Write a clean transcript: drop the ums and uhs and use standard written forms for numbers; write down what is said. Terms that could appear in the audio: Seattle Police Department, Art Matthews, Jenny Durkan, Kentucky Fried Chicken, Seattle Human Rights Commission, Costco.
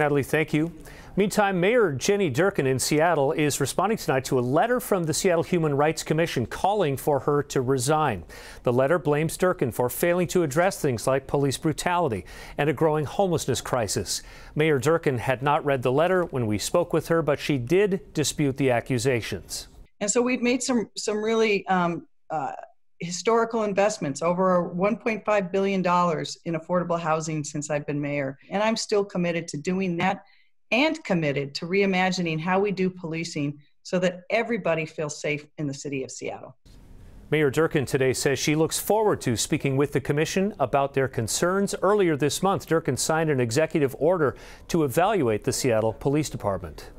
Natalie, thank you. Meantime, Mayor Jenny Durkan in Seattle is responding tonight to a letter from the Seattle Human Rights Commission calling for her to resign. The letter blames Durkan for failing to address things like police brutality and a growing homelessness crisis. Mayor Durkan had not read the letter when we spoke with her, but she did dispute the accusations. And so we've made some really historical investments, over $1.5 billion in affordable housing since I've been mayor. And I'm still committed to doing that and committed to reimagining how we do policing so that everybody feels safe in the city of Seattle. Mayor Durkan today says she looks forward to speaking with the commission about their concerns. Earlier this month, Durkan signed an executive order to evaluate the Seattle Police Department.